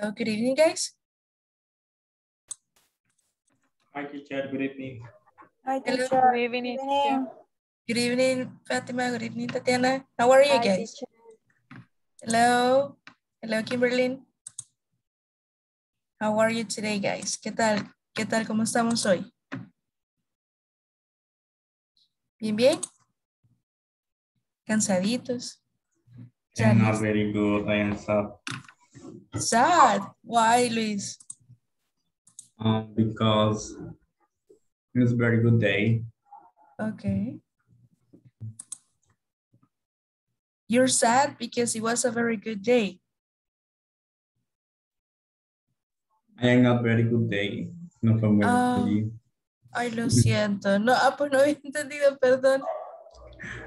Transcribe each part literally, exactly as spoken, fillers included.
Hello, good evening, guys. Hi, teacher. Good evening. Hi, teacher. Hello. Good evening. Good evening, Fatima. Good evening, Tatiana. How are you Hi, guys? Teacher. Hello. Hello, Kimberlyn. How are you today, guys? ¿Qué tal? ¿Qué tal? ¿Cómo estamos hoy? ¿Bien, bien? ¿Cansaditos? I'm not very good. I am sad. Sad? Why, Luis? Um, because it's a very good day. Okay. You're sad because it was a very good day. I am not very good day. No fue muy uh, ay, lo siento. No, ah, pues no había entendido, perdón.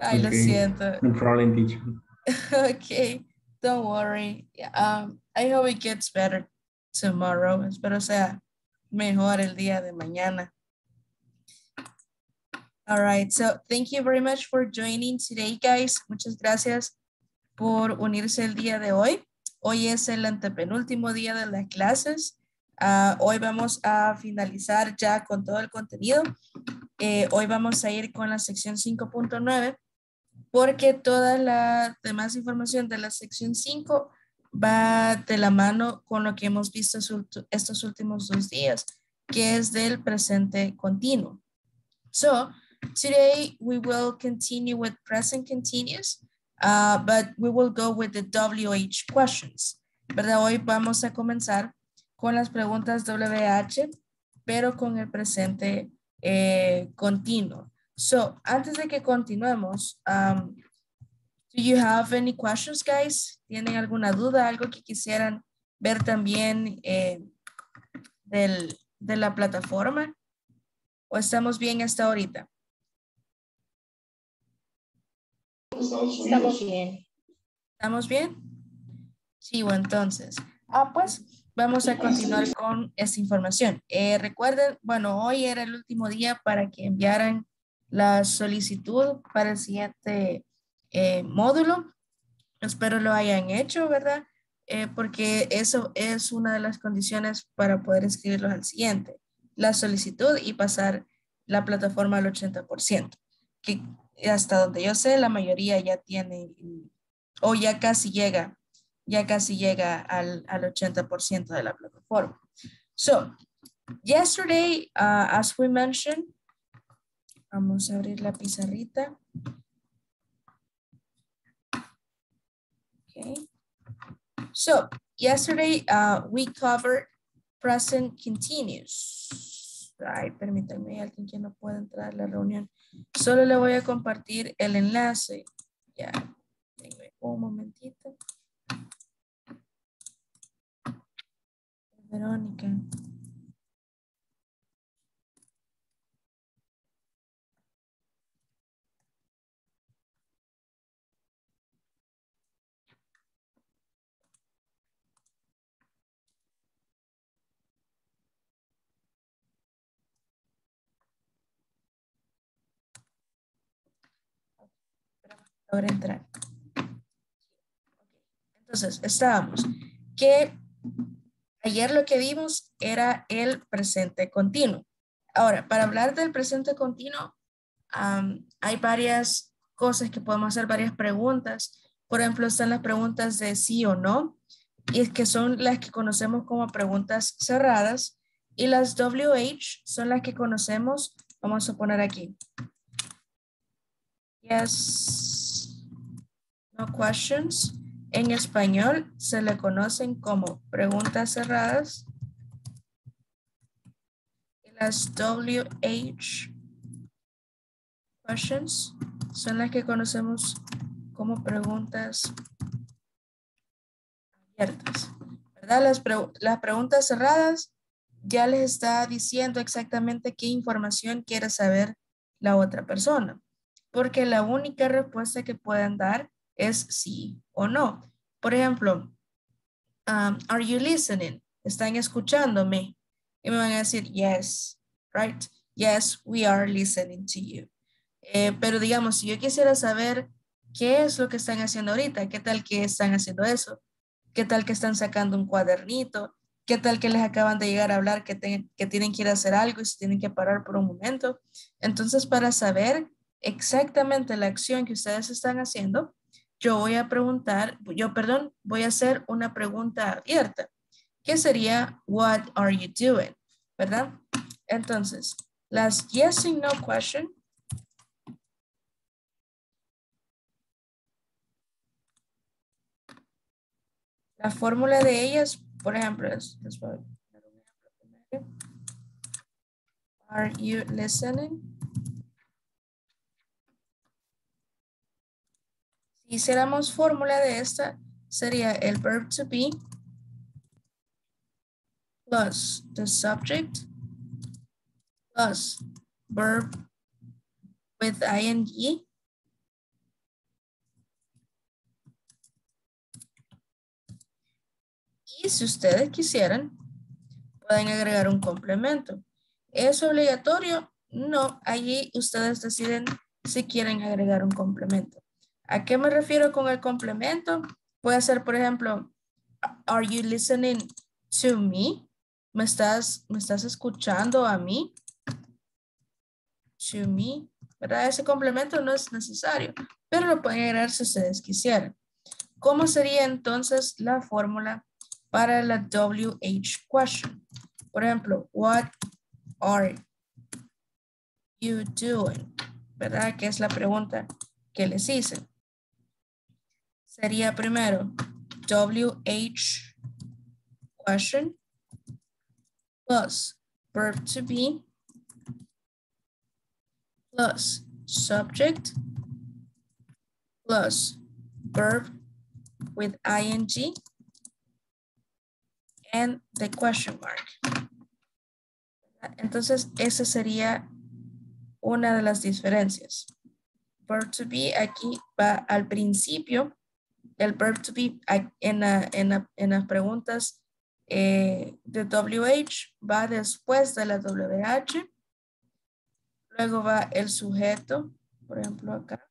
Ay, okay. Lo siento. No problem, teacher. Okay, don't worry. Um, I hope it gets better tomorrow. Espero sea mejor el día de mañana. All right, so thank you very much for joining today, guys. Muchas gracias por unirse el día de hoy. Hoy es el antepenúltimo día de las clases. Uh, hoy vamos a finalizar ya con todo el contenido. Eh, hoy vamos a ir con la sección cinco punto nueve porque toda la demás información de la sección cinco va de la mano con lo que hemos visto estos últimos dos días, que es del presente continuo. So today we will continue with present continuous, uh, but we will go with the W H questions. ¿Verdad? Hoy vamos a comenzar con las preguntas W H, pero con el presente eh, continuo. So antes de que continuemos, um, do you have any questions, guys? ¿Tienen alguna duda, algo que quisieran ver también eh, del, de la plataforma? ¿O estamos bien hasta ahorita? Estamos bien. ¿Estamos bien? Sí, bueno, entonces. Ah, pues vamos a continuar con esta información. Eh, recuerden, bueno, hoy era el último día para que enviaran la solicitud para el siguiente eh, módulo. Espero lo hayan hecho, ¿verdad? Eh, porque eso es una de las condiciones para poder escribirlos al siguiente. La solicitud y pasar la plataforma al ochenta por ciento, que hasta donde yo sé la mayoría ya tiene o ya casi llega, ya casi llega al, al ochenta por ciento de la plataforma. So, yesterday, uh, as we mentioned, vamos a abrir la pizarrita. Okay. So, yesterday uh, we covered present continuous. Ay, permítanme, alguien que no pueda entrar a la reunión. Solo le voy a compartir el enlace. Ya, un momentito. Verónica. Ahora entrar. Entonces, estábamos que ayer lo que vimos era el presente continuo. Ahora, para hablar del presente continuo, um, hay varias cosas que podemos hacer, varias preguntas. Por ejemplo, están las preguntas de sí o no, y es que son las que conocemos como preguntas cerradas, y las W H son las que conocemos, vamos a poner aquí. Yes. Questions en español se le conocen como preguntas cerradas. Y las W H questions son las que conocemos como preguntas abiertas, ¿verdad? Las, pre las preguntas cerradas ya les está diciendo exactamente qué información quiere saber la otra persona, porque la única respuesta que pueden dar es sí o no. Por ejemplo, um, are you listening? ¿Están escuchándome? Y me van a decir yes, right? Yes, we are listening to you. Eh, pero digamos, si yo quisiera saber qué es lo que están haciendo ahorita, qué tal que están haciendo eso, ¿Qué tal que están sacando un cuadernito? ¿Qué tal que les acaban de llegar a hablar que, te, que tienen que ir a hacer algo y se tienen que parar por un momento? Entonces, para saber exactamente la acción que ustedes están haciendo, yo voy a preguntar, yo, perdón, voy a hacer una pregunta abierta, que sería, what are you doing? ¿Verdad? Entonces, las yes and no question. La fórmula de ellas, por ejemplo, es, les voy a poner un ejemplo primero. Are you listening? Si hiciéramos fórmula de esta, sería el verb to be plus the subject plus verb with ing. Y si ustedes quisieran, pueden agregar un complemento. ¿Es obligatorio? No, allí ustedes deciden si quieren agregar un complemento. ¿A qué me refiero con el complemento? Puede ser, por ejemplo, are you listening to me? ¿Me estás, me estás escuchando a mí? To me, ¿verdad? Ese complemento no es necesario, pero lo pueden agregar si ustedes quisieran. ¿Cómo sería entonces la fórmula para la W H question? Por ejemplo, what are you doing? ¿Verdad? Que es la pregunta que les hice. Sería primero W H question plus verb to be plus subject plus verb with ing and the question mark. Entonces, esa sería una de las diferencias. Verb to be aquí va al principio. El verb to be en, la, en, la, en las preguntas eh, de W H va después de la W H. Luego va el sujeto, por ejemplo acá.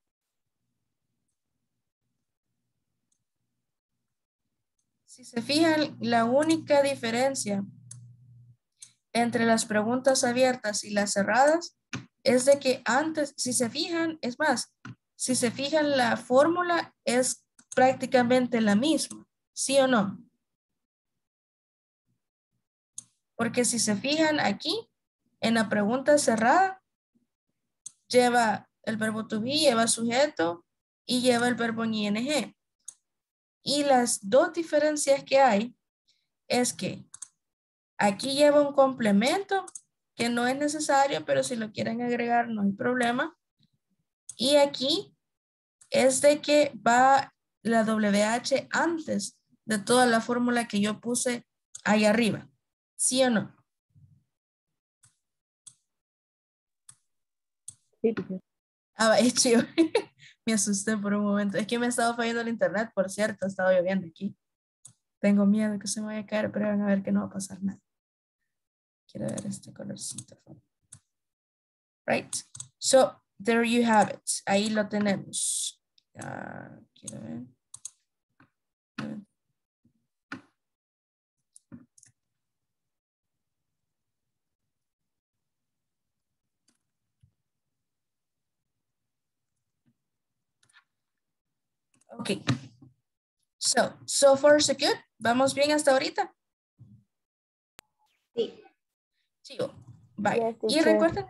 Si se fijan, la única diferencia entre las preguntas abiertas y las cerradas es de que antes, si se fijan, es más, si se fijan, la fórmula es prácticamente la misma, ¿sí o no? Porque si se fijan aquí, en la pregunta cerrada, lleva el verbo to be, lleva sujeto y lleva el verbo ing. Y las dos diferencias que hay es que aquí lleva un complemento que no es necesario, pero si lo quieren agregar no hay problema. Y aquí es de que va la W H antes de toda la fórmula que yo puse ahí arriba. ¿Sí o no? Sí. Ah, es chido. Me asusté por un momento. Es que me ha estado fallando el internet, por cierto. Ha estado lloviendo aquí. Tengo miedo que se me vaya a caer, pero van a ver que no va a pasar nada. Quiero ver este colorcito. Right. So, there you have it. Ahí lo tenemos. Uh, quiero ver. Ok, so, so far so good. ¿Vamos bien hasta ahorita? Sí. Chico, bye. Yes, y recuerden,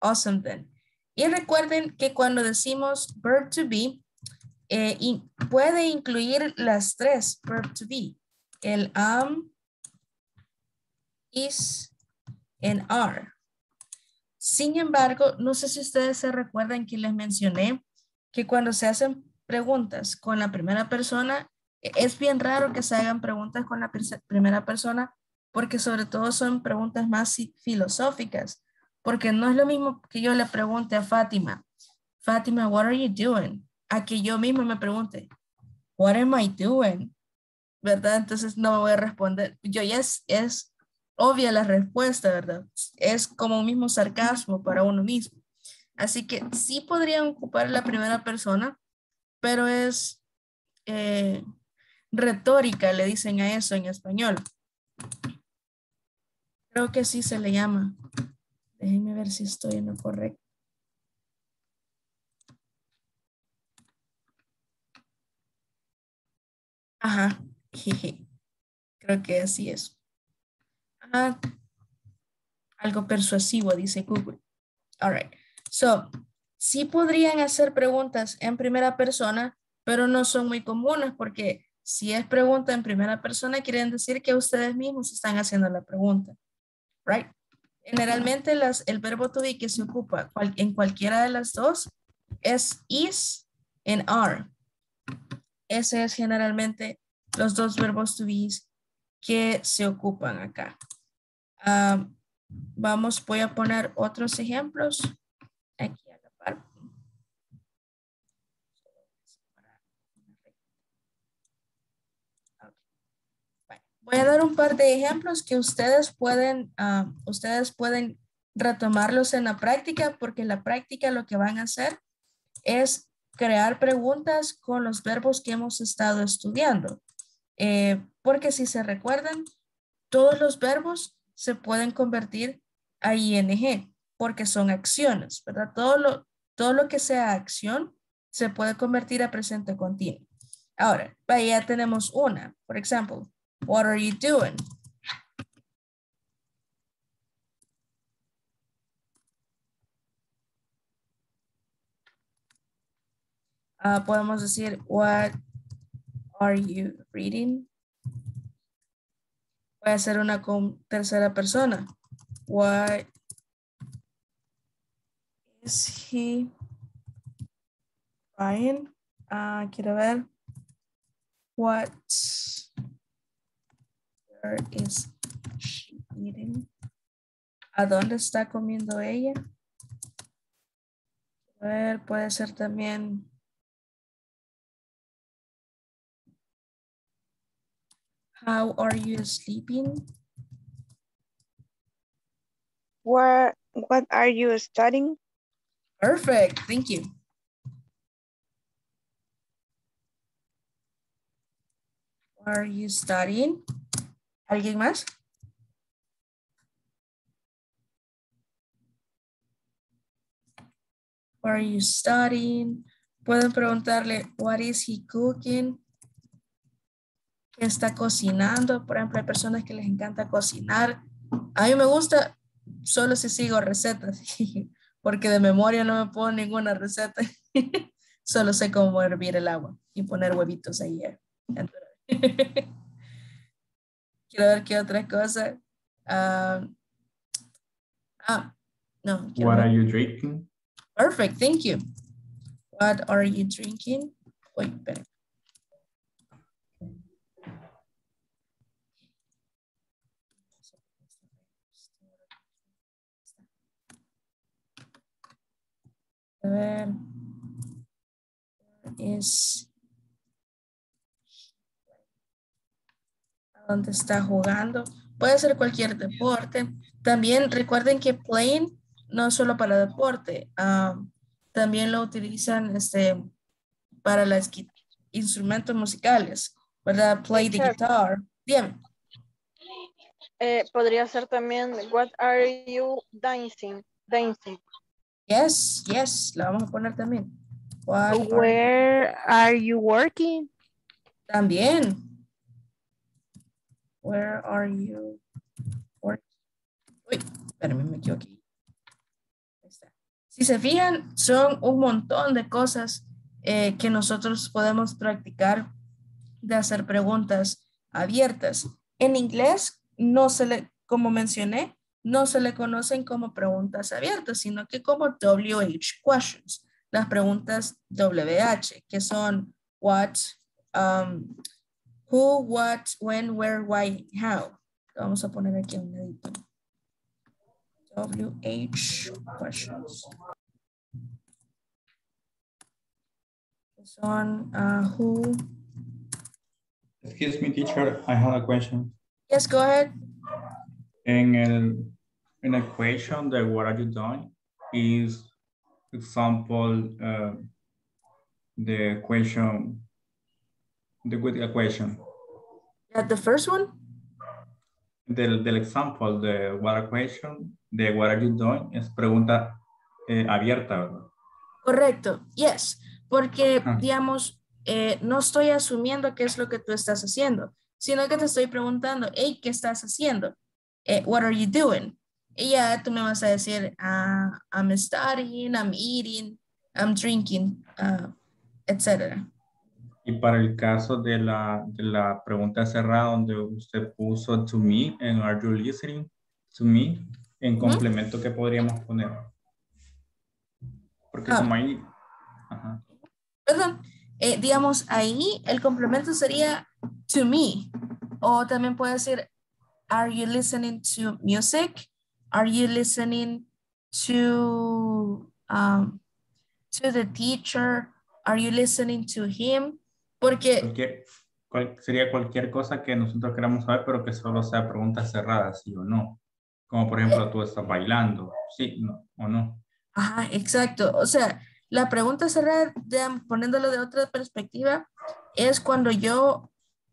awesome then. Y recuerden que cuando decimos verb to be, eh, in, puede incluir las tres verb to be. El am, is, and are. Sin embargo, no sé si ustedes se recuerdan que les mencioné que cuando se hacen preguntas con la primera persona, es bien raro que se hagan preguntas con la primera persona, porque sobre todo son preguntas más filosóficas, porque no es lo mismo que yo le pregunte a Fátima, Fátima, what are you doing? A que yo mismo me pregunte, what am I doing? ¿Verdad? Entonces no voy a responder. Yo ya es, es obvia la respuesta, ¿verdad? Es como un mismo sarcasmo para uno mismo. Así que sí podrían ocupar la primera persona, pero es, eh, Retórica le dicen a eso en español. Creo que así se le llama. Déjenme ver si estoy en lo correcto. Ajá, jeje. Creo que así es. Ajá. Algo persuasivo, dice Google. All right. So, sí podrían hacer preguntas en primera persona, pero no son muy comunes porque si es pregunta en primera persona, quieren decir que ustedes mismos están haciendo la pregunta. Right? Generalmente las, el verbo to be que se ocupa cual, en cualquiera de las dos es is and are. Ese es generalmente los dos verbos to be que se ocupan acá. Um, vamos, voy a poner otros ejemplos aquí a la par. Voy a dar un par de ejemplos que ustedes pueden, uh, ustedes pueden retomarlos en la práctica, porque en la práctica lo que van a hacer es crear preguntas con los verbos que hemos estado estudiando. Eh, porque si se recuerdan, todos los verbos se pueden convertir a I N G porque son acciones, ¿verdad? Todo lo, todo lo que sea acción se puede convertir a presente continuo. Ahora, ya tenemos una. Por ejemplo, what are you doing? Uh, podemos decir, what are you reading? Voy a hacer una con tercera persona. What is he buying? Uh, quiero ver. What is she eating? ¿A dónde está comiendo ella? A ver, puede ser también. How are you sleeping? What, what are you studying? Perfect, thank you. What are you studying? ¿Alguien más? What are you studying? Pueden preguntarle, what is he cooking? Que está cocinando. Por ejemplo, hay personas que les encanta cocinar. A mí me gusta solo si sigo recetas, porque de memoria no me puedo ninguna receta. Solo sé cómo hervir el agua y poner huevitos ahí. Quiero ver qué otra cosa. Um, ah, no. What ver. Are you drinking? Perfect, thank you. What are you drinking? Uy, espera. A ver, es, ¿dónde está jugando? Puede ser cualquier deporte. También recuerden que playing no es solo para deporte, uh, también lo utilizan este, para los instrumentos musicales, ¿verdad? Play the guitar. Bien. Eh, podría ser también, what are you dancing? Dancing. Yes, yes, la vamos a poner también. What Where are you? are you working? También. Where are you working? Uy, espérame, me equivoqué. Ahí está. Si se fijan, son un montón de cosas eh, que nosotros podemos practicar de hacer preguntas abiertas. En inglés, no se le, como mencioné, no se le conocen como preguntas abiertas, sino que como W H questions, las preguntas W H, que son what, um, who, what, when, where, why, how. Lo vamos a poner aquí un ladito. W H questions. Que son uh, who. Excuse me, teacher, I have a question. Yes, go ahead. En el en la question de what are you doing is example uh, the question the, with the question. At the first one? Del, del example, the what a question, the what are you doing, es pregunta eh, abierta, ¿verdad? Correcto, yes. Porque, ah. digamos, eh, no estoy asumiendo qué es lo que tú estás haciendo, sino que te estoy preguntando, hey, ¿qué estás haciendo? Eh, what are you doing? Y ya tú me vas a decir, ah, I'm studying, I'm eating, I'm drinking, uh, etcétera. Y para el caso de la, de la pregunta cerrada donde usted puso to me en are you listening to me, en complemento, ¿qué podríamos poner? Porque ah. como ahí... Ajá. Perdón, eh, digamos ahí el complemento sería to me. O también puede decir are you listening to music? Are you listening to, um, to the teacher? Are you listening to him? Porque cualquier, cual, sería cualquier cosa que nosotros queramos saber, pero que solo sea preguntas cerradas, sí o no. Como por ejemplo, eh, tú estás bailando, sí no, o no. Ajá, exacto. O sea, la pregunta cerrada, de, poniéndolo de otra perspectiva, es cuando yo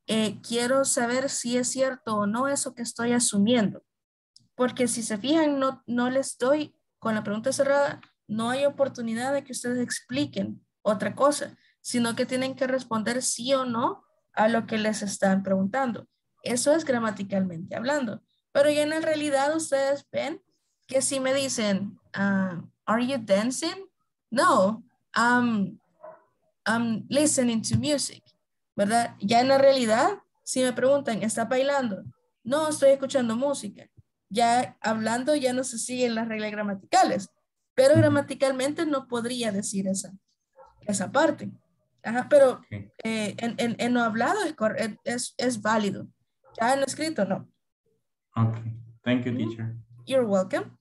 eh, quiero saber si es cierto o no eso que estoy asumiendo. Porque si se fijan, no, no les doy, con la pregunta cerrada, no hay oportunidad de que ustedes expliquen otra cosa, sino que tienen que responder sí o no a lo que les están preguntando. Eso es gramaticalmente hablando. Pero ya en realidad ustedes ven que si me dicen, uh, are you dancing? No, um, I'm listening to music, ¿verdad? Ya en la realidad, si me preguntan, ¿estás bailando? No, estoy escuchando música. Ya hablando ya no se siguen las reglas gramaticales, pero gramaticalmente no podría decir esa esa parte. Ajá, pero okay. eh, en, en, en lo hablado es, es, es válido. Ya en lo escrito, no. Ok. Thank you, teacher. You're welcome.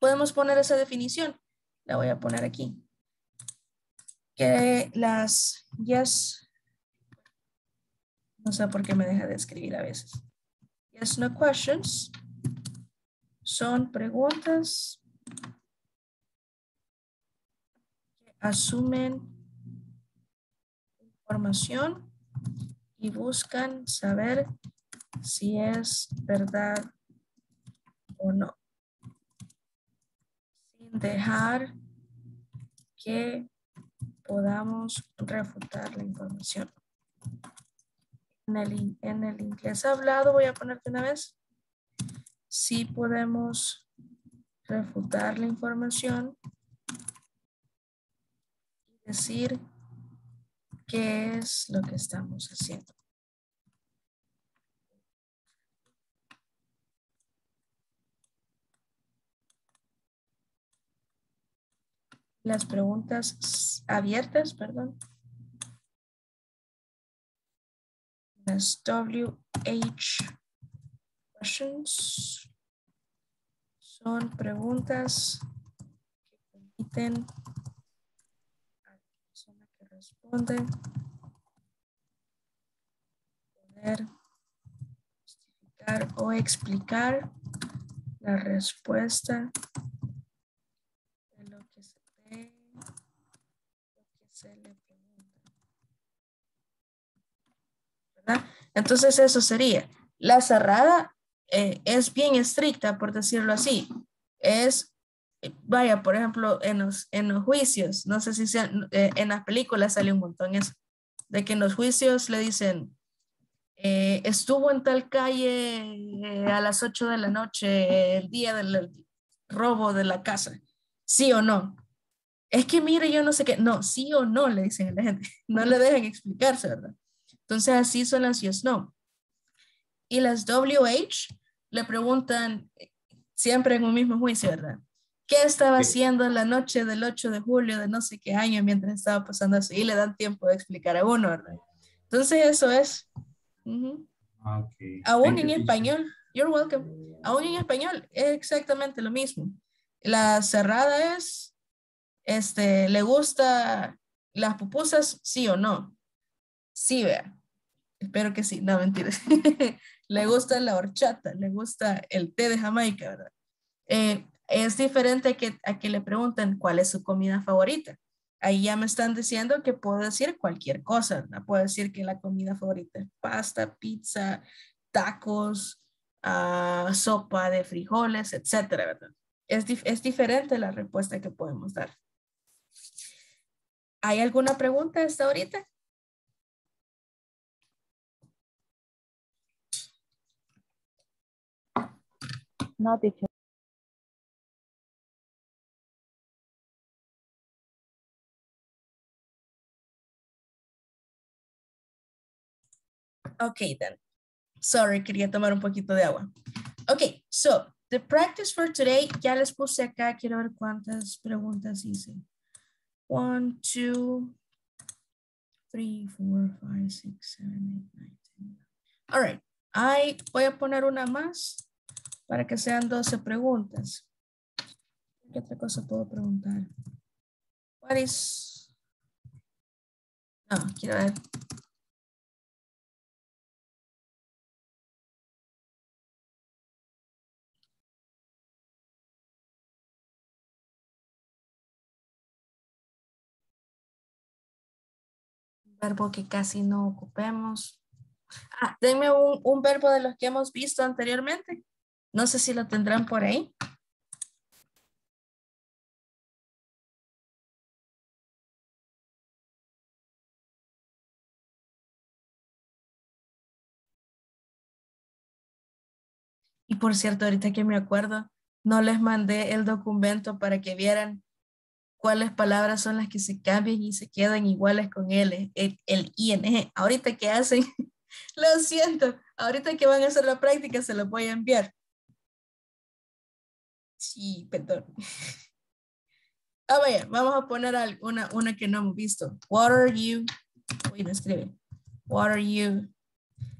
Podemos poner esa definición. La voy a poner aquí. Que las yes. No sé por qué me deja de escribir a veces. Yes, no questions. Son preguntas que asumen información y buscan saber si es verdad o no, sin dejar que podamos refutar la información. En el, en el inglés hablado, voy a ponerte una vez, si podemos refutar la información y decir qué es lo que estamos haciendo. Las preguntas abiertas, perdón. Las W H questions son preguntas que permiten responde poder justificar o explicar la respuesta de lo que se ve, lo que se le pregunta, ¿verdad? Entonces eso sería la cerrada, eh, es bien estricta, por decirlo así. Es vaya, por ejemplo, en los, en los juicios, no sé si sean, eh, en las películas sale un montón eso, de que en los juicios le dicen, eh, estuvo en tal calle eh, a las ocho de la noche, el día del robo de la casa, ¿sí o no? Es que mire, yo no sé qué, no, sí o no, le dicen a la gente, no le dejan explicarse, ¿verdad? Entonces así son las yes, no. Y las W H le preguntan siempre en un mismo juicio, ¿verdad? ¿Qué estaba haciendo la noche del ocho de julio de no sé qué año mientras estaba pasando eso? Y le dan tiempo de explicar a uno, ¿verdad? Entonces eso es. Uh-huh. Okay. Aún en español, you're welcome. Aún en español es exactamente lo mismo. La cerrada es, este, ¿le gusta las pupusas? Sí o no. Sí, vea. Espero que sí, no, mentiras. Le gusta la horchata, le gusta el té de Jamaica, ¿verdad? Eh, Es diferente a que, a que le pregunten cuál es su comida favorita. Ahí ya me están diciendo que puedo decir cualquier cosa, ¿verdad? Puedo decir que la comida favorita es pasta, pizza, tacos, uh, sopa de frijoles, etcétera, ¿verdad? Es, dif es diferente la respuesta que podemos dar. ¿Hay alguna pregunta hasta ahorita? No, teacher. Okay, then. Sorry, quería tomar un poquito de agua. Okay, so the practice for today, ya les puse acá, quiero ver cuántas preguntas hice. One, two, three, four, five, six, seven, eight, nine, ten. All right, I voy a poner una más para que sean doce preguntas. ¿Qué otra cosa puedo preguntar? What is... No, quiero ver. Verbo que casi no ocupemos. Ah, denme un, un verbo de los que hemos visto anteriormente. No sé si lo tendrán por ahí. Y por cierto, ahorita que me acuerdo, no les mandé el documento para que vieran cuáles palabras son las que se cambian y se quedan iguales con L, el, el I N G. Ahorita que hacen, lo siento, ahorita que van a hacer la práctica se los voy a enviar. Sí, perdón. Ah, vaya, vamos a poner alguna, una que no hemos visto. What are you, uy, no escribe. What are you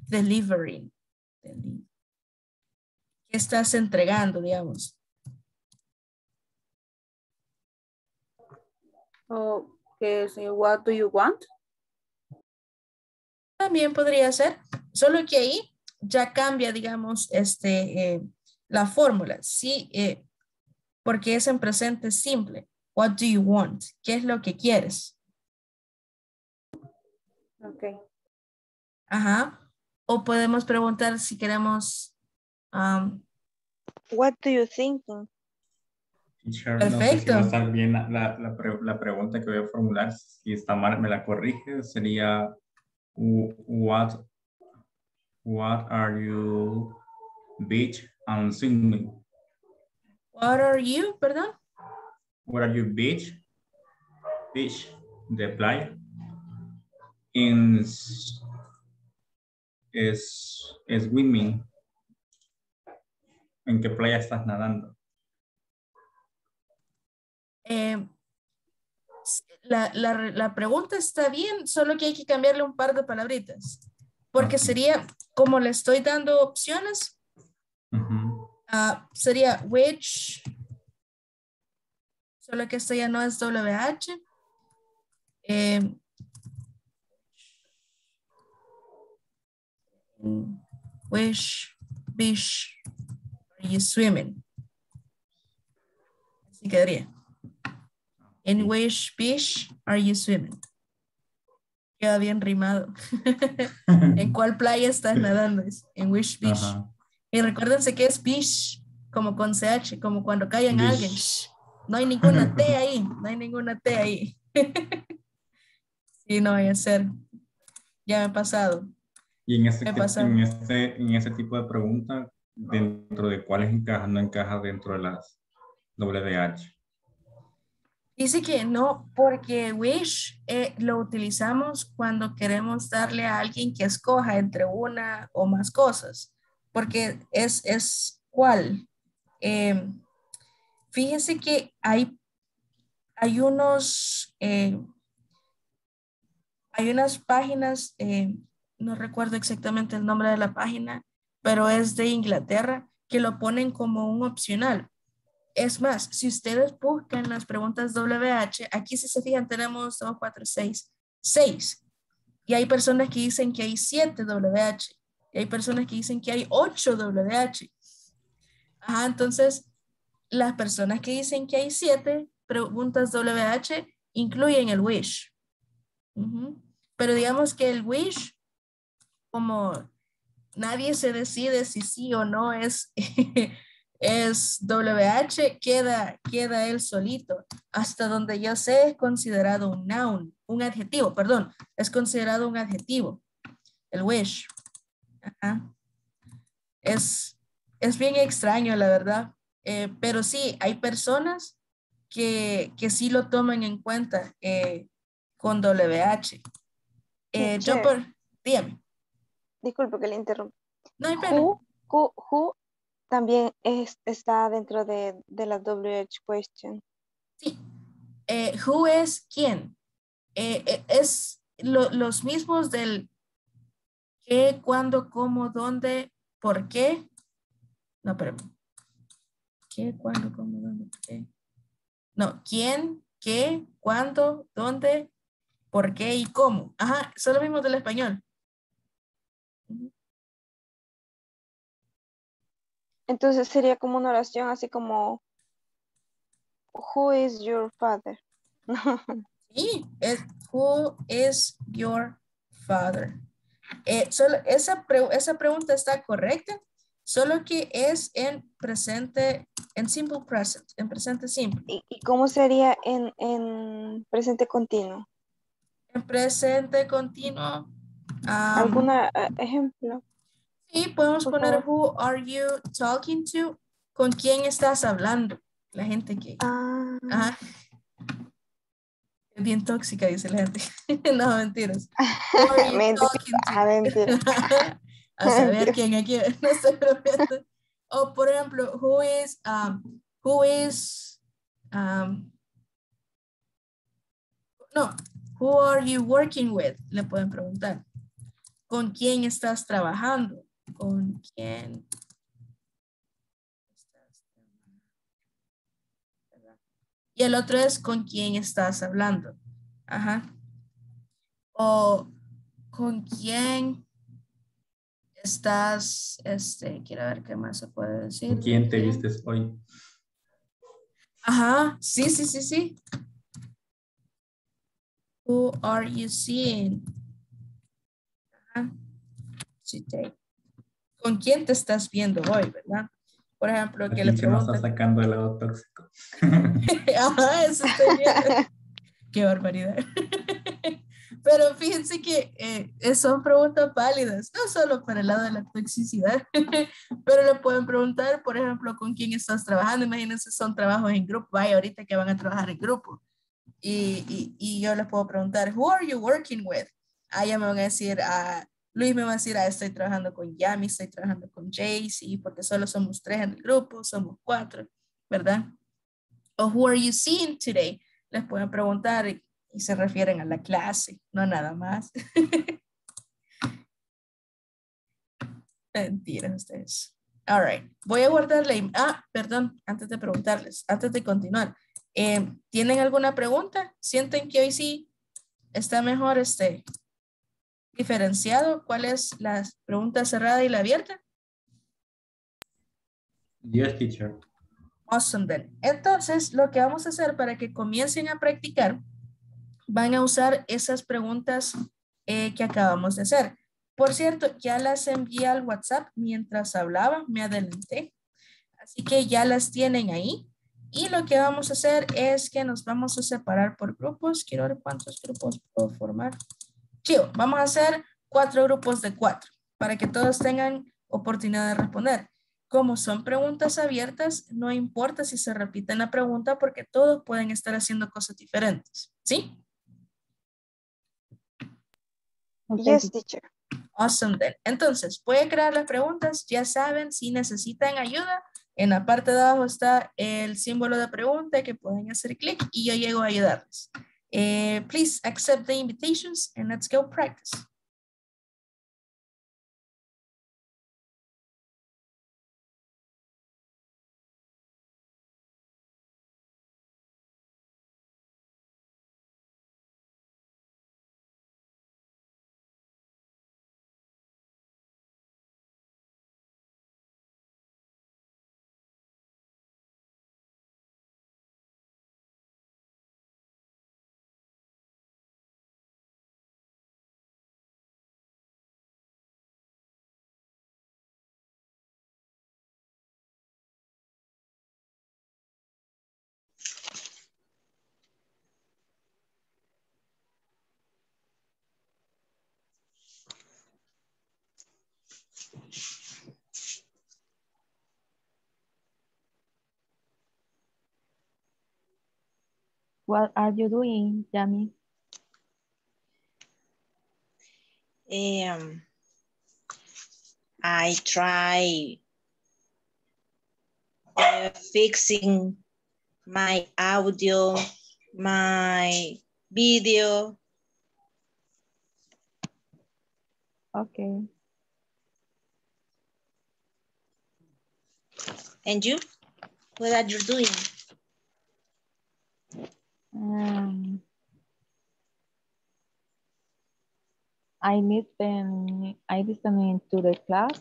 delivering? ¿Qué estás entregando, digamos? Oh, ¿qué es? What do you want? También podría ser, solo que ahí ya cambia, digamos, este, eh, la fórmula, sí, eh, porque es en presente simple. What do you want? ¿Qué es lo que quieres? Ok. Ajá. O podemos preguntar si queremos. Um, What do you think? Perfecto. No sé si va a estar bien la, la, la, pre, la pregunta que voy a formular, si está mal me la corrige, sería what, what are you beach and swimming? What are you, perdón? What are you beach, beach, the playa, in is, is swimming, ¿en qué playa estás nadando? Eh, la, la, la pregunta está bien, solo que hay que cambiarle un par de palabritas, porque sería, como le estoy dando opciones, uh-huh. uh, sería which, solo que esto ya no es W H, eh, which beach are you swimming? Así quedaría. ¿En which beach are you swimming? Queda bien rimado. ¿En cuál playa estás nadando? ¿En which beach? Ajá. Y recuérdense que es beach, como con C H, como cuando callan a alguien. No hay ninguna T ahí, no hay ninguna T ahí. Sí, no vaya a ser. Ya me ha pasado. Y en este, en este, en este tipo de preguntas, ¿dentro de cuáles encaja? No encaja dentro de las W H. Dice que no, porque wish eh, lo utilizamos cuando queremos darle a alguien que escoja entre una o más cosas, porque es, es cuál. Eh, fíjense que hay, hay unos, eh, hay unas páginas, eh, no recuerdo exactamente el nombre de la página, pero es de Inglaterra, que lo ponen como un opcional. Es más, si ustedes buscan las preguntas W H, aquí si se fijan tenemos dos, cuatro, seis, seis. Y hay personas que dicen que hay siete W H. Y hay personas que dicen que hay ocho W H. Ajá, entonces, las personas que dicen que hay siete preguntas W H incluyen el wish. Uh-huh. Pero digamos que el wish, como nadie se decide si sí o no es, es W H, queda, queda él solito. Hasta donde yo sé es considerado un noun, un adjetivo, perdón, es considerado un adjetivo, el wish. Ajá. Es, es bien extraño, la verdad. Eh, pero sí, hay personas que, que sí lo toman en cuenta eh, con W H. Eh, yo por, dígame. Disculpe que le interrumpa. No, who, who, who también es, está dentro de, de la W H question. Sí. Eh, who es quién. Eh, eh, es lo, los mismos del qué, cuándo, cómo, dónde, por qué. No, pero qué, cuándo, cómo, dónde, por qué. No, quién, qué, cuándo, dónde, por qué y cómo. Ajá, son los mismos del español. Entonces sería como una oración así como who is your father? Sí, es who is your father. Eh, solo esa, pre esa pregunta está correcta, solo que es en presente, en simple present, en presente simple. ¿Y, y cómo sería en, en presente continuo? En presente continuo. Um, ¿Algún ejemplo? Sí, podemos Por poner favor. Who are you talking to? ¿Con quién estás hablando? La gente que... Ah. Ajá. Es bien tóxica, dice la gente. No, mentiras. Mentiras. Ah, mentiras. A saber quién aquí. No sé, o por ejemplo, who is... Um, who is... Um, no, who are you working with? Le pueden preguntar. ¿Con quién estás trabajando? ¿Con quién? Y el otro es ¿con quién estás hablando? Ajá. O ¿con quién estás? Este, quiero ver qué más se puede decir. ¿Con quién te vistes hoy? Ajá, sí, sí, sí, sí. Who are you seeing? Ajá. Sí, sí. ¿Con quién te estás viendo hoy, verdad? Por ejemplo, que le preguntan. Nos está sacando el lado tóxico. Ajá, eso está bien. Qué barbaridad. Pero fíjense que eh, son preguntas válidas, no solo para el lado de la toxicidad, pero le pueden preguntar, por ejemplo, ¿con quién estás trabajando? Imagínense, son trabajos en grupo. Vaya, ahorita que van a trabajar en grupo. Y, y, y yo les puedo preguntar, ¿who are you working with? Ah, ya me van a decir a... Uh, Luis me va a decir, ah, estoy trabajando con Yami, estoy trabajando con Jayce, y porque solo somos tres en el grupo, somos cuatro, ¿verdad? O who are you seeing today? Les pueden preguntar y, y se refieren a la clase, no nada más. Mentiras ustedes. All right, voy a guardar la... Ah, perdón, antes de preguntarles, antes de continuar. Eh, ¿Tienen alguna pregunta? ¿Sienten que hoy sí está mejor este... diferenciado? ¿Cuál es la pregunta cerrada y la abierta? Yes, teacher. Awesome, then. Entonces, lo que vamos a hacer para que comiencen a practicar, van a usar esas preguntas eh, que acabamos de hacer. Por cierto, ya las envié al WhatsApp mientras hablaba, me adelanté. Así que ya las tienen ahí. Y lo que vamos a hacer es que nos vamos a separar por grupos. Quiero ver cuántos grupos puedo formar. Vamos a hacer cuatro grupos de cuatro para que todos tengan oportunidad de responder. Como son preguntas abiertas, no importa si se repiten la pregunta porque todos pueden estar haciendo cosas diferentes. ¿Sí? Yes, teacher. Awesome, then. Entonces, voy a crear las preguntas. Ya saben, si necesitan ayuda, en la parte de abajo está el símbolo de pregunta que pueden hacer clic y yo llego a ayudarles. Uh, please accept the invitations and let's go practice. What are you doing, Jamie? Um, I try uh, fixing my audio, my video. Okay. And you? What are you doing? Um, I listen, I listening to the class.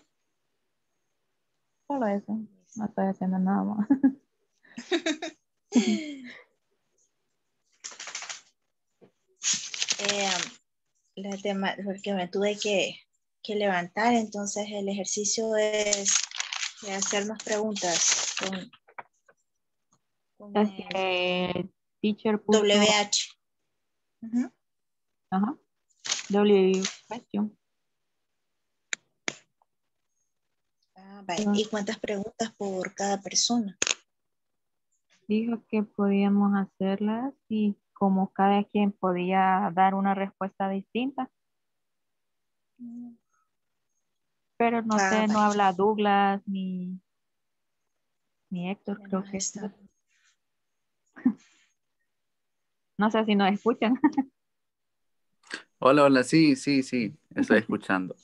Solo eso. No estoy haciendo nada más. eh, la tema, porque me tuve que, que levantar, entonces el ejercicio es de hacer más preguntas con, con el, eh, teacher. W H. Uh-huh. Ajá. W question. Ah, vale. ¿Y cuántas preguntas por cada persona? Dijo que podíamos hacerlas y como cada quien podía dar una respuesta distinta. Pero no ah, sé, vale. No habla Douglas ni, ni Héctor, creo que está. No sé si nos escuchan. Hola, hola, sí, sí, sí, estoy escuchando.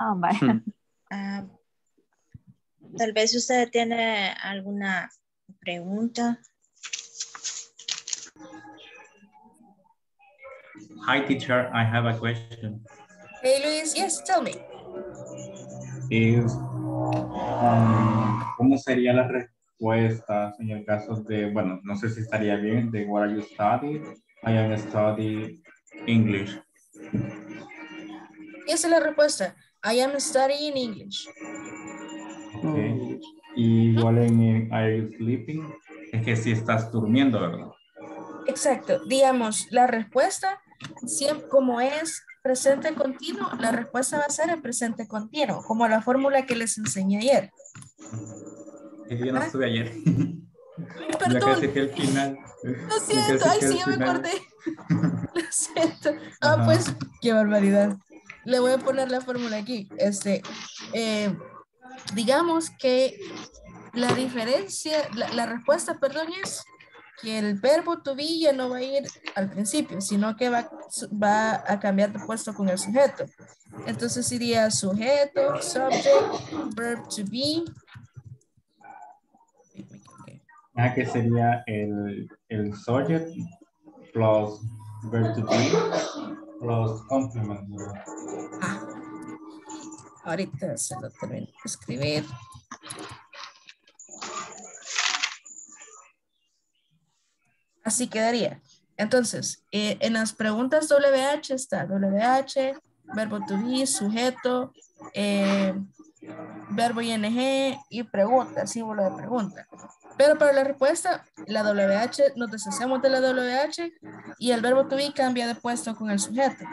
Oh, vaya. Uh, tal vez usted tiene alguna pregunta. Hi, teacher, I have a question. Hey, Luis, yes, tell me. Is, um, ¿Cómo sería la respuesta en el caso de, bueno, no sé si estaría bien, de what are you studying? I am studying English. Esa es la respuesta. I am studying English. Okay. Y igual en are you sleeping, es que si estás durmiendo, ¿verdad? Exacto. Digamos, la respuesta, siempre, como es presente continuo, la respuesta va a ser en presente continuo, como la fórmula que les enseñé ayer. Es que yo no estuve ayer. Ay, perdón. Ya casi que el final. Lo siento, ay, sí, yo me acordé. Lo siento. Ah, ajá. Pues, qué barbaridad. Le voy a poner la fórmula aquí. Este, eh, digamos que la diferencia, la, la respuesta, perdón, es que el verbo to be ya no va a ir al principio, sino que va, va a cambiar de puesto con el sujeto. Entonces sería sujeto, subject, verb to be. Ah, que sería el, el subject plus verb to be plus complement. Ah, ahorita se lo termino de escribir. Así quedaría. Entonces, eh, en las preguntas W H está W H, verbo to be, sujeto, eh, verbo ing y pregunta, símbolo de pregunta. Pero para la respuesta, la W H, nos deshacemos de la W H y el verbo to be cambia de puesto con el sujeto.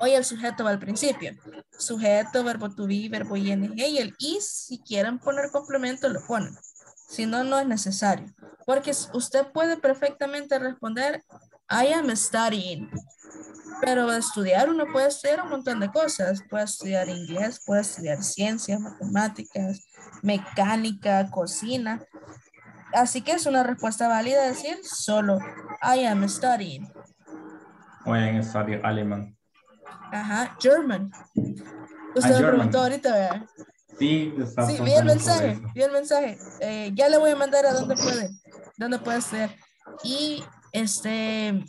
Hoy el sujeto va al principio. Sujeto, verbo to be, verbo ing y el is, si quieren poner complemento, lo ponen. Si no, no es necesario. Porque usted puede perfectamente responder, I am studying. Pero estudiar, uno puede estudiar un montón de cosas. Puede estudiar inglés, puede estudiar ciencias, matemáticas, mecánica, cocina. Así que es una respuesta válida decir solo, I am studying. I am studying alemán. Ajá, German. Usted lo preguntó ahorita, ¿verdad? Sí, sí, vi el mensaje, vi el mensaje. Eh, ya le voy a mandar a dónde puede, dónde puede ser. Y este,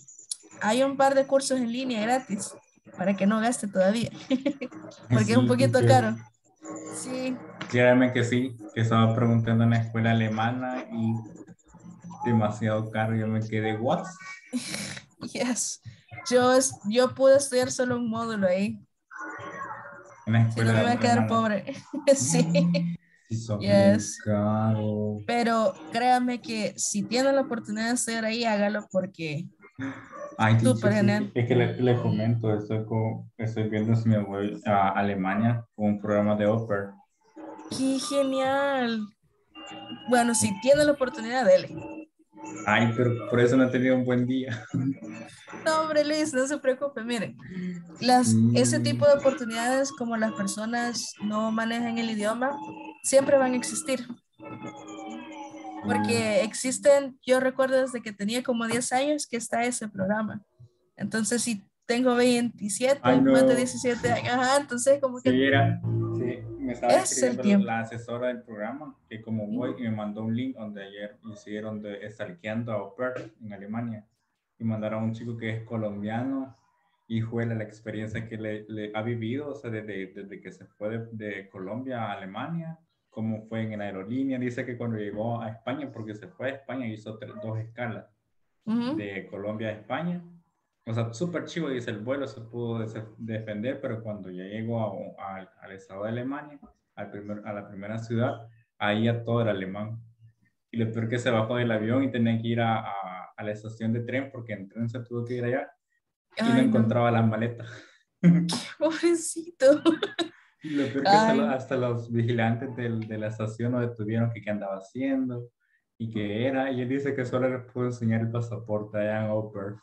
hay un par de cursos en línea gratis para que no gaste todavía, porque sí, es un poquito sí, caro. Sí. Créanme que sí, que estaba preguntando en la escuela alemana y demasiado caro, yo me quedé, ¿what? Yes, yo, yo pude estudiar solo un módulo ahí. Si no me voy a quedar pobre. Sí. Yes. Pero créanme que si tienen la oportunidad de hacer ahí, hágalo porque ay, super sí, genial. Es que le, le comento, estoy, con, estoy viendo si me voy a Alemania con un programa de Oper. ¡Qué genial! Bueno, si tienen la oportunidad, dele. Ay, pero por eso no he tenido un buen día. No, hombre, Luis, no se preocupe. Miren, las, mm. ese tipo de oportunidades, como las personas no manejan el idioma, siempre van a existir. Porque existen, yo recuerdo desde que tenía como diez años que está ese programa. Entonces, si tengo veintisiete, Ay, no. más de diecisiete años, ajá, entonces como que... Sí, era, sí, me estaba escribiendo la asesora del programa, que como voy, y me mandó un link donde ayer hicieron de estalqueando a au pair en Alemania. Y mandaron a un chico que es colombiano, y fue la, la experiencia que le, le ha vivido, o sea, desde, desde que se fue de, de Colombia a Alemania, cómo fue en la aerolínea. Dice que cuando llegó a España, porque se fue a España, hizo tres, dos escalas uh-huh. de Colombia a España. O sea, súper chivo, dice, el vuelo se pudo defender, pero cuando ya llegó a, a, al estado de Alemania, al primer, a la primera ciudad, ahí ya todo era alemán. Y lo peor que se bajó del avión y tenía que ir a, a, a la estación de tren, porque en tren se tuvo que ir allá, y Ay, no, no encontraba las maletas. ¡Qué pobrecito! Y lo peor que hasta, hasta los vigilantes del, de la estación lo detuvieron, que qué andaba haciendo y qué era, y él dice que solo le pudo enseñar el pasaporte allá en au pair.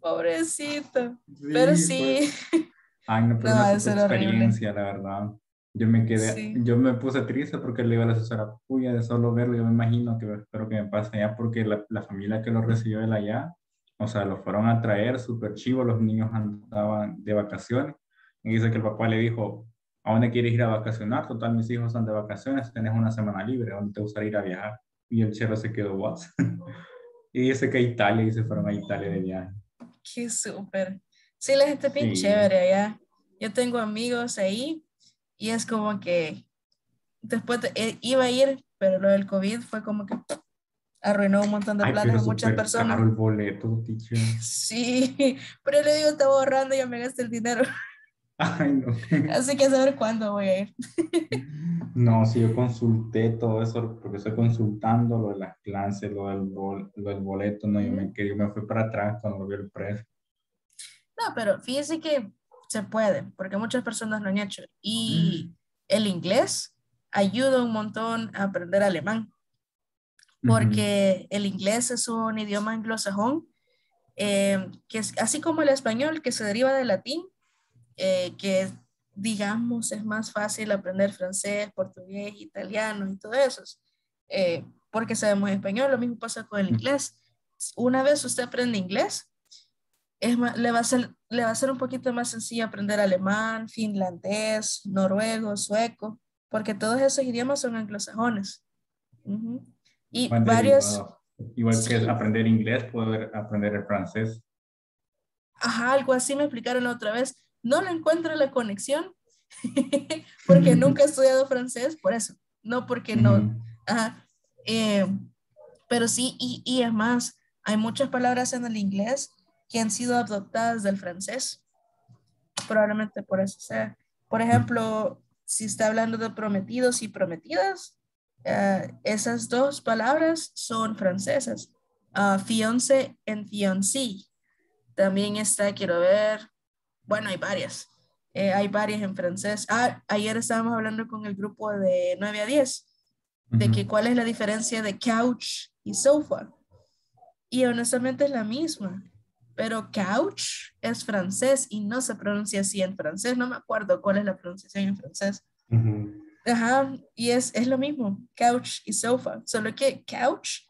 Pobrecito, sí, pero sí. Pues, ay, no, pero no, es una experiencia, horrible. La verdad. Yo me quedé, sí. yo me puse triste porque le iba a la asesora puya de solo verlo. Yo me imagino que espero que me pase allá, porque la, la familia que lo recibió él allá, o sea, lo fueron a traer, súper chivo, los niños andaban de vacaciones. Y dice que el papá le dijo, ¿a dónde quieres ir a vacacionar? Total, mis hijos están de vacaciones, tenés una semana libre, ¿a dónde te gustaría ir a viajar? Y el chero se quedó, ¿what? Y dice que a Italia, y se fueron a Italia de viaje. Qué súper. Sí, la gente es bien sí. chévere allá. Yo tengo amigos ahí y es como que después de, eh, iba a ir, pero lo del COVID fue como que arruinó un montón de planes a muchas personas. Caro el boleto, tío. Sí, pero le digo, estaba ahorrando y ya me gasté el dinero. Ay, no. Así que a saber cuándo voy a ir. No, si yo consulté todo eso, porque estoy consultando lo de las clases, lo del, bol, lo del boleto, no, yo me, yo me fui para atrás cuando vi el precio. No, pero fíjese que se puede, porque muchas personas lo han hecho. Y mm. el inglés ayuda un montón a aprender alemán, porque mm-hmm. el inglés es un idioma anglosajón, eh, que es, así como el español, que se deriva del latín, eh, que digamos es más fácil aprender francés, portugués, italiano y todo eso, eh, porque sabemos español. Lo mismo pasa con el inglés. Una vez usted aprende inglés, es más, le va a ser, le va a ser un poquito más sencillo aprender alemán, finlandés, noruego, sueco, porque todos esos idiomas son anglosajones. Uh-huh. Y Buen varios... Derivado. Igual sí. que aprender inglés, poder aprender el francés. Ajá, algo así me explicaron la otra vez. No le encuentro la conexión porque nunca he estudiado francés, por eso, no porque no. Ajá. Eh, pero sí, y, y es más, hay muchas palabras en el inglés que han sido adoptadas del francés. Probablemente por eso sea. Por ejemplo, si está hablando de prometidos y prometidas, eh, esas dos palabras son francesas. Uh, fiancé en fiancé. También está, quiero ver... Bueno, hay varias. Eh, hay varias en francés. Ah, ayer estábamos hablando con el grupo de nueve a diez de uh-huh. que cuál es la diferencia de couch y sofa. Y honestamente es la misma. Pero couch es francés y no se pronuncia así en francés. No me acuerdo cuál es la pronunciación en francés. Uh-huh. Ajá, y es, es lo mismo. Couch y sofa. Solo que couch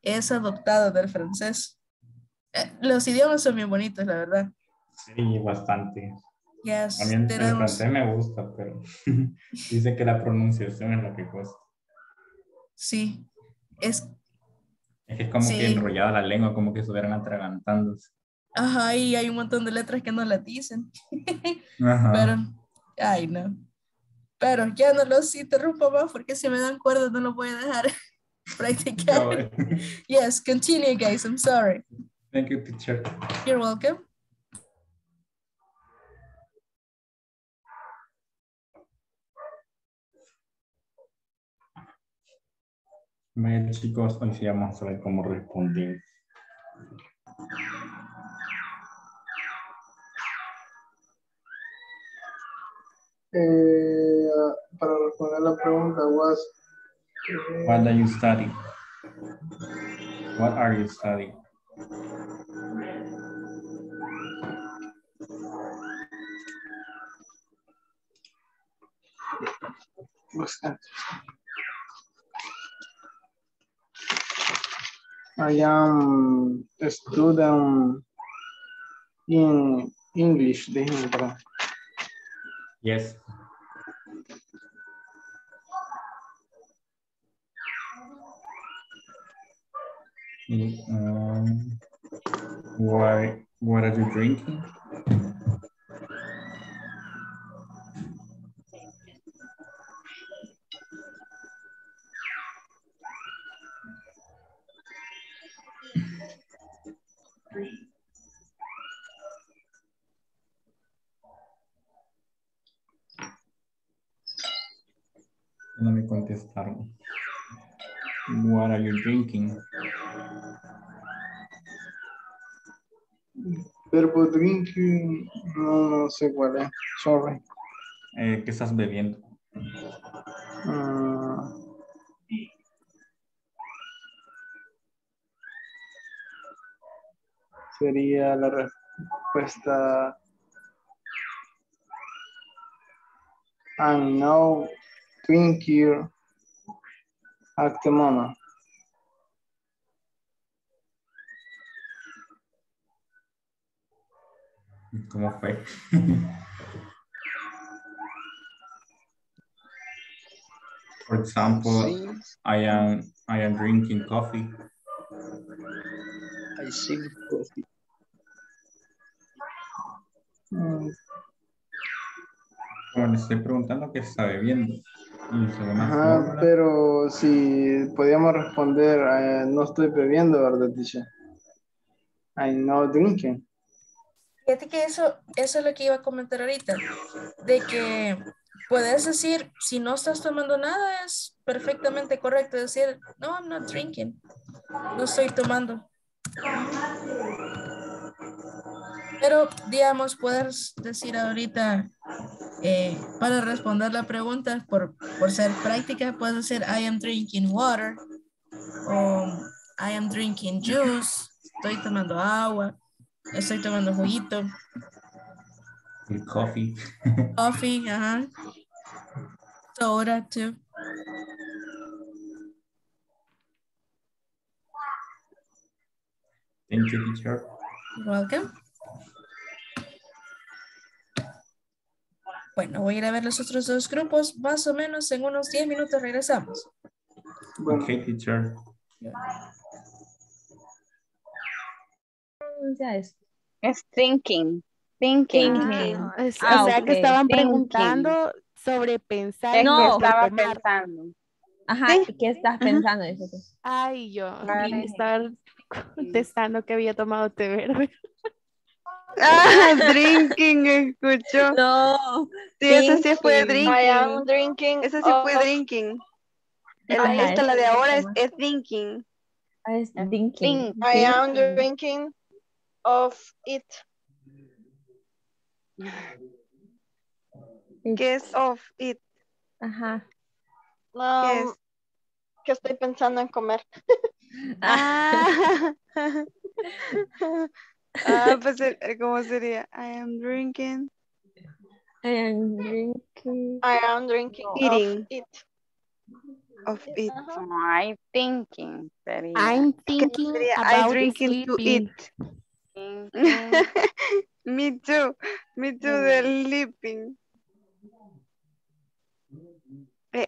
es adoptado del francés. Eh, los idiomas son bien bonitos, la verdad. Sí, bastante. Yes, a mí el, tenemos... el francés me gusta, pero dice que la pronunciación es lo que cuesta. Sí, es... Es que es como sí. que enrollada la lengua, como que estuvieran atragantándose. Ajá, y hay un montón de letras que no las dicen. Ajá. Pero, ay no. Pero ya no los interrumpo más, porque si me dan cuerdas no los voy a dejar practicar. No. Yes, continue guys, I'm sorry. Thank you, teacher. You're welcome. Bueno, chicos, hoy sí vamos a ver cómo responder. Eh, para responder la pregunta, was... What do you study? What are you studying? What's that? I am a student in English. Yes. Um, why, what are you drinking? No me contestaron. What are you drinking? Verbo drinking, no, no sé cuál es. Sorry. Eh, ¿Qué estás bebiendo? Uh, sería la respuesta. I'm now drinking at the moment. ¿Cómo fue? For example, sí. I am I am drinking coffee. I see coffee. Mm. Bueno, le estoy preguntando qué está bebiendo. Ajá, pero si podíamos responder, eh, no estoy bebiendo, ¿verdad, teacher? I'm not drinking. Fíjate que eso, eso es lo que iba a comentar ahorita, de que puedes decir, si no estás tomando nada, es perfectamente correcto decir, no, I'm not drinking, no estoy tomando. Pero, digamos, puedes decir ahorita, eh, para responder la pregunta, por, por ser práctica, puedes decir, I am drinking water, o I am drinking juice, estoy tomando agua. Estoy tomando juguito. El coffee. Coffee, ajá. Soda, too. Thank you, teacher. You're welcome. Bueno, voy a ir a ver los otros dos grupos. Más o menos en unos diez minutos regresamos. Ok, teacher. Yeah. Es thinking. Thinking. Ah, es, ah, o sea, okay. Que estaban thinking. Preguntando sobre pensar. No, que estaba tomar. Pensando. Ajá, ¿sí? ¿Qué estás pensando? Ajá. Ay, yo vale. Estaba contestando que había tomado té verde. Ah, drinking, escucho. No. Sí, eso sí fue drinking. I am drinking. Eso sí oh. fue drinking. Ajá, esta, es la de ahora, es, es thinking. Es thinking. I am drinking. Of it. Guess of it. Ajá. No. Guess. Que estoy pensando en comer. Ah, ah pues, ¿cómo sería? I am drinking. I am drinking. I am drinking. Eating. Of it. Of it. Uh-huh. I'm thinking. Sería. I'm thinking. I'm drinking to eat. Me too, me too, the sleeping.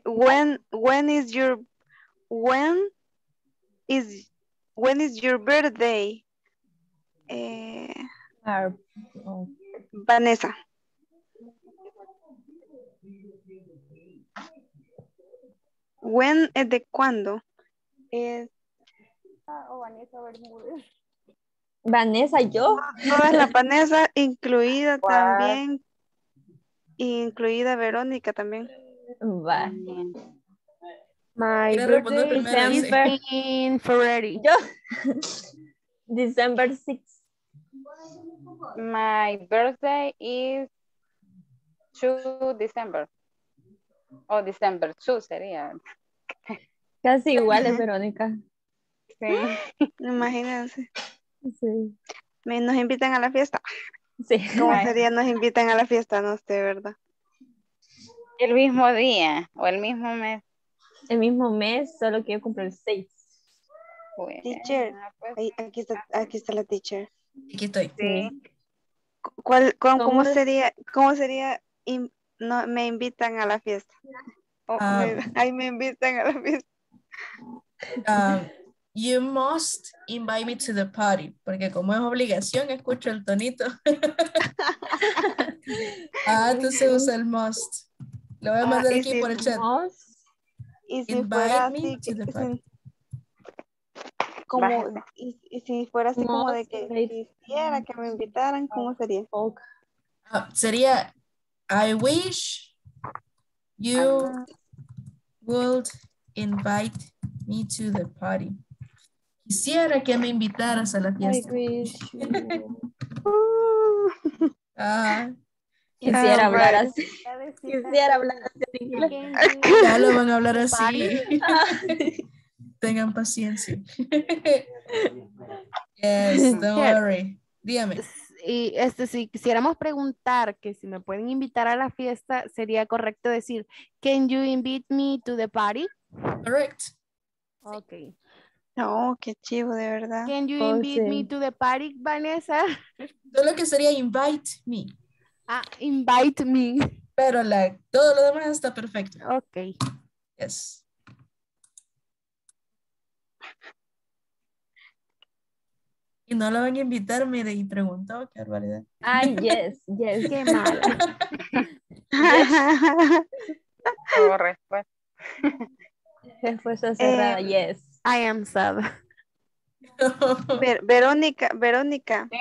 When, when is your, when is, when is your birthday? Eh, Our, oh. Vanessa. When es de cuándo? Es, oh, Vanessa, ver, Vanessa, yo. Todas las Vanessa, incluida wow. También. Incluida Verónica también. Va. My birthday primero, December sí. In February. Yo. December sixth. My birthday is two December. O oh, December two sería. Casi igual es Verónica. Sí. Imagínense. Sí. Nos invitan a la fiesta. Sí. ¿Cómo sería nos invitan a la fiesta? No sé, ¿verdad? El mismo día o el mismo mes. El mismo mes, solo que yo cumplo el seis. Bueno, teacher. Pues, Ay, aquí, está, aquí está la teacher. Aquí estoy. Sí. ¿Cuál, cuál, ¿Cómo, ¿Cómo sería, cómo sería in, no, me invitan a la fiesta? Oh, um, me, ay, me invitan a la fiesta. Um, you must invite me to the party. Porque como es obligación, escucho el tonito. Ah, entonces usa el must. Lo voy a mandar ah, aquí si por el chat. Y si invite me así, to the party. Como, y, y si fuera así no, como de que quisiera que me invitaran, ¿cómo sería? Uh, sería, I wish you uh, would invite me to the party. Quisiera que me invitaras a la fiesta. I wish you... ah, quisiera, um, hablar así. Quisiera hablar así. Quisiera hablar así. Ya lo van a hablar así. Tengan paciencia. Yes, don't worry. Dígame. Y este, si quisiéramos preguntar que si me pueden invitar a la fiesta, sería correcto decir, can you invite me to the party? Correct. Ok. No, qué chivo, de verdad. Can you oh, invite sí. me to the party, Vanessa? Todo lo que sería invite me. Ah, invite me. Pero la, todo lo demás está perfecto. Ok. Yes. Y no la van a invitar, mire, y preguntó, qué barbaridad. Ay, yes, yes, qué malo. Yes. Respuesta. Respuesta cerrada, eh, yes. I am sad. Ver, Verónica, Verónica, ¿sí?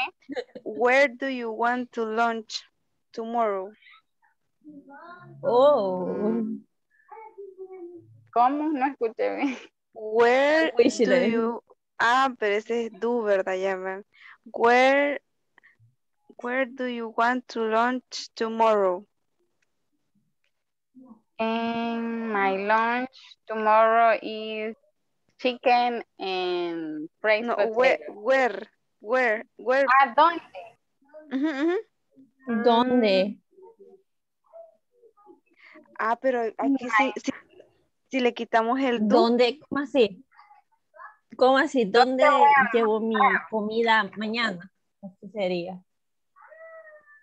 Where do you want to lunch tomorrow? Oh. ¿Cómo? No escuché bien. Where do you... Ah, pero ese es do, ¿verdad? Ya, man. Where, where do you want to lunch tomorrow? And my lunch tomorrow is chicken and fried no, potato. Where, where, where, where? Ah, ¿dónde? Uh-huh, uh-huh. ¿Dónde? Ah, pero aquí sí, sí. Si le quitamos el do. ¿Dónde? ¿Cómo así? ¿Cómo así? ¿Dónde llevo mi comida mañana? ¿Qué sería?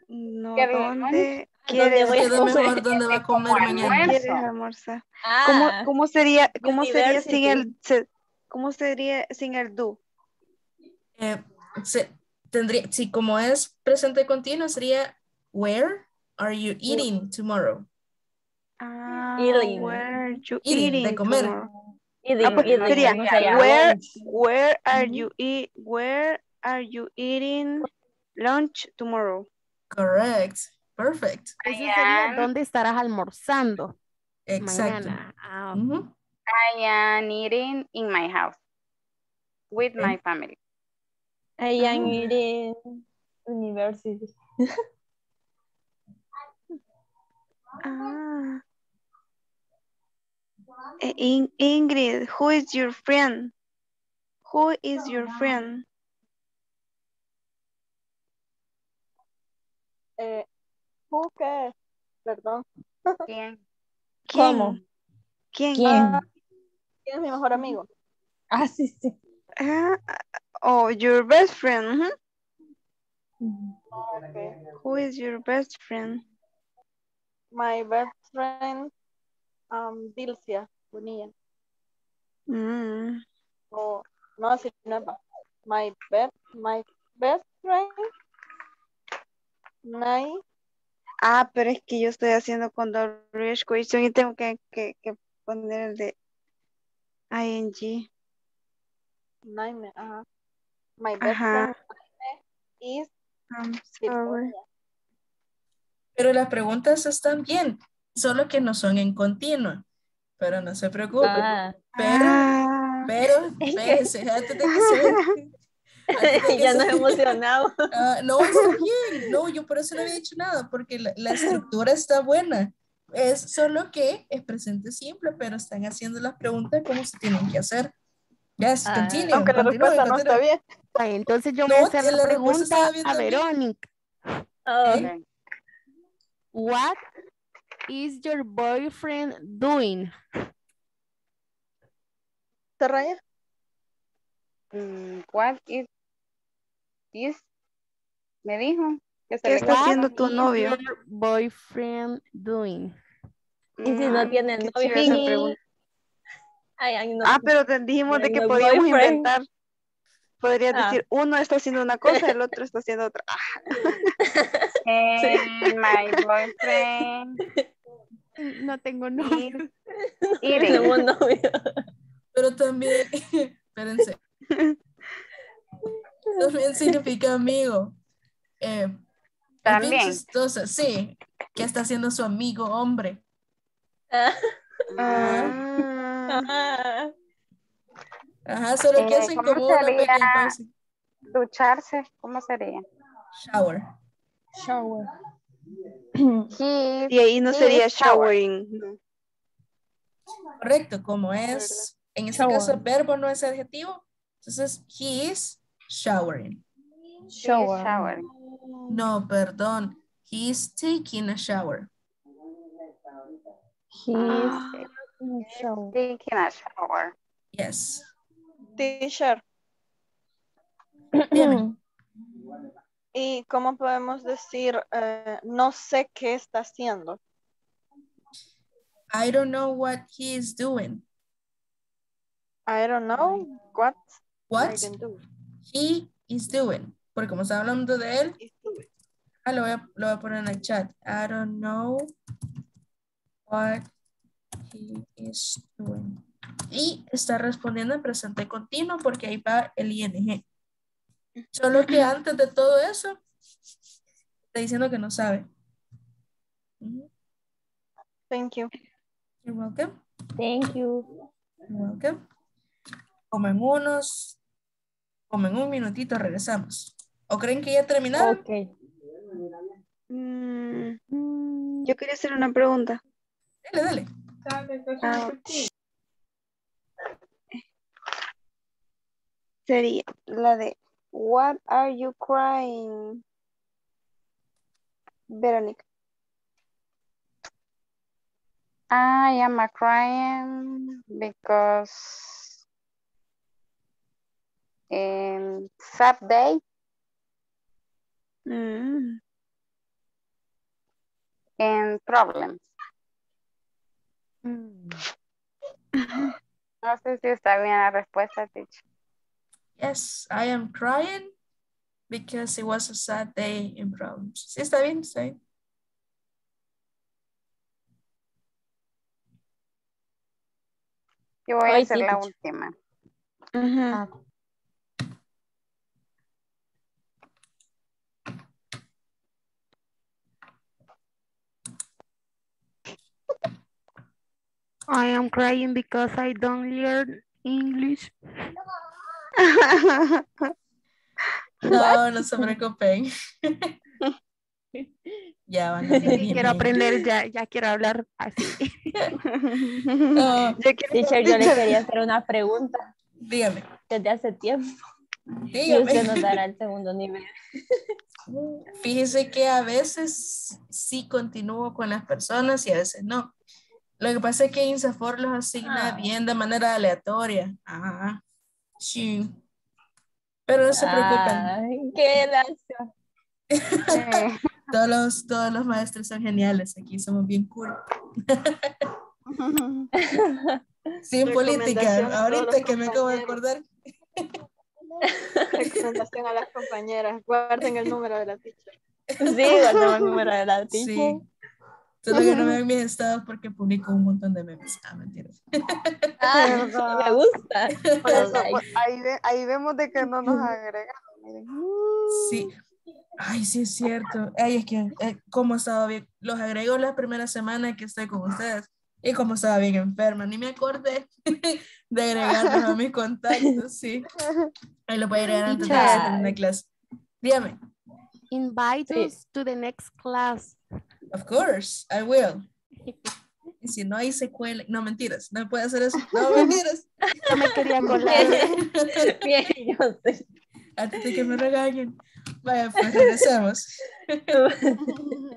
No, ¿dónde? ¿Dónde voy a comer? ¿Dónde va a comer mañana? ¿Quieres almorzar? Ah, ¿Cómo, cómo, sería, cómo sería sin el cómo sería sin el do? Eh, se, tendría, si como es presente continuo sería where are you eating tomorrow? Ah, eating. Where you eating, eating de comer. Tomorrow. Eating, ah, pues eating, sería, no sería where, where are you eat, where are you eating lunch tomorrow? Correct. Perfect. Eso sería dónde estarás almorzando. Exacto. Mañana. Oh. Mm-hmm. I am eating in my house with okay. my family. I am oh. eating university. Ah. In, Ingrid, who is your friend? Who is your friend? Eh, ¿Who qué? Perdón. ¿Quién? ¿Cómo? ¿Quién? ¿Quién? Ah, ¿quién es mi mejor amigo? Ah, sí, sí. Ah, oh, your best friend. Uh-huh. Okay. Who is your best friend? My best friend. Um, Dilcia Bonilla. Mm. Oh, no, si no, my best, my best friend. My... Ah, pero es que yo estoy haciendo con doble question y tengo que, que, que poner el de ing. Nine, ajá. My best ajá. friend is Pero las preguntas están bien. Solo que no son en continuo, pero no se preocupen. Ah. Pero, ah. pero, espérense, antes de que se... Ya nos emocionamos. Uh, no, está bien, no, yo por eso no había dicho nada, porque la, la estructura está buena. Es solo que es presente simple, pero están haciendo las preguntas como se tienen que hacer. Yes, ah, continue. Aunque la continue, respuesta continue. No está bien. Ah, entonces yo no, voy a hacer la pregunta a Verónica. Oh. Okay. What is your boyfriend doing? ¿Te raya? Mm, what is this? Me dijo. Que se ¿Qué está haciendo tu novio? What is your boyfriend doing? Mm, y si no tiene novio. Ay, ay, no. Ah, pero dijimos ay, de que no podíamos boyfriend. Inventar. Podrías ah. decir, uno está haciendo una cosa, el otro está haciendo otra. eh, sí. My boyfriend. No tengo novio. Y tengo novio. Pero también, espérense. También significa amigo. Eh, también. Entonces, sí, que está haciendo su amigo hombre. Ah. Ah. Ajá. Ajá, solo que hacen eh, como una ducharse, ¿cómo sería? Shower. Shower. He, y ahí no sería showering. Shower. Correcto, como es, en este shower. Caso el verbo no es adjetivo, entonces he is showering. Shower. Shower. No, perdón, he is taking a shower. He is shower. Taking a shower. Yes. Teacher. ¿Y cómo podemos decir uh, no sé qué está haciendo? I don't know what he is doing. I don't know what, what do. He is doing. Porque como está hablando de él, ah, lo, voy a, lo voy a poner en el chat. I don't know what he is doing. Y está respondiendo en presente continuo porque ahí va el I N G. Solo que antes de todo eso, está diciendo que no sabe. Thank you. You're welcome. Thank you. You're welcome. Comen unos, comen un minutito, regresamos. ¿O creen que ya terminaron? Ok. Mm, yo quería hacer una pregunta. Dale, dale. Ah. Sería la de what are you crying, Verónica? I am a crying because um, sad day. Mm. And problems. Mm. No sé si está bien la respuesta, teacher. Yes, I am crying because it was a sad day in problems. ¿Sí está bien? ¿Está bien? Yo voy a hacer la última. Uh-huh. I am crying because I don't learn English. No, no se preocupen. Ya van a sí, quiero aprender, ya, ya quiero hablar así. No, yo, quiero... Teacher, yo le quería hacer una pregunta. Dígame. Desde hace tiempo. Dígame. Y usted nos dará el segundo nivel. Fíjese que a veces sí continúo con las personas y a veces no. Lo que pasa es que INSAFORP los asigna ah. bien de manera aleatoria. Ajá. Sí. Pero no se preocupen. ¡Qué lazo! todos, los, todos los maestros son geniales. Aquí somos bien cool. Sin política. Ahorita que me acabo de acordar. Recomendación a las compañeras. Guarden el número de la teacher. Sí, guarden el número de la teacher. Sí. Solo que no me ven mis estados porque publico un montón de memes. Ah, mentiras. Ah, no, me gusta. Eso, pues, ahí, ve, ahí vemos de que no nos agregaron. Sí. Ay, sí es cierto. Ay, es que eh, como estaba bien. Los agrego la primera semana que estoy con ustedes. Y como estaba bien enferma. Ni me acordé de agregarlos a mis contactos. Sí. Ahí lo voy a agregar antes de la clase. Dígame. Invite us to the next class. Of course, I will. Y si no hay secuela, no mentiras, no puede hacer eso, no mentiras. No me quería colar. Bien, yo sé. Antes de que me regañen. Vaya, pues regresamos.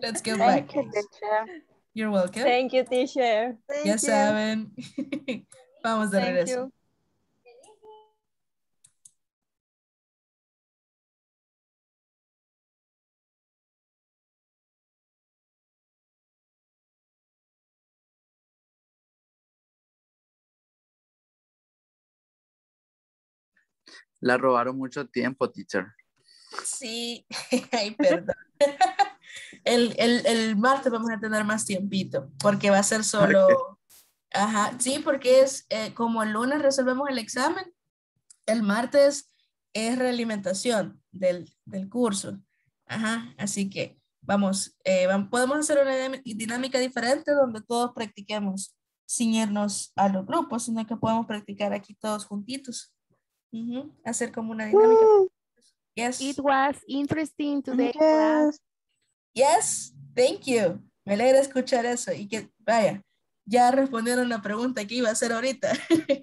Let's get back. Thank you, teacher. You're welcome. Thank you, teacher. Thank ya you. Saben. Vamos de Thank regreso. You. La robaron mucho tiempo, teacher. Sí, ay, perdón. El, el, el martes vamos a tener más tiempito, porque va a ser solo... Ajá, sí, porque es eh, como el lunes resolvemos el examen, el martes es realimentación del, del curso. Ajá, así que vamos, eh, vamos, podemos hacer una dinámica diferente donde todos practiquemos sin irnos a los grupos, sino que podemos practicar aquí todos juntitos. Mm-hmm. Hacer como una dinámica. Woo. Yes. It was interesting today. Yes. Yes, thank you. Me alegra escuchar eso. Y que, vaya, ya respondieron la pregunta que iba a hacer ahorita.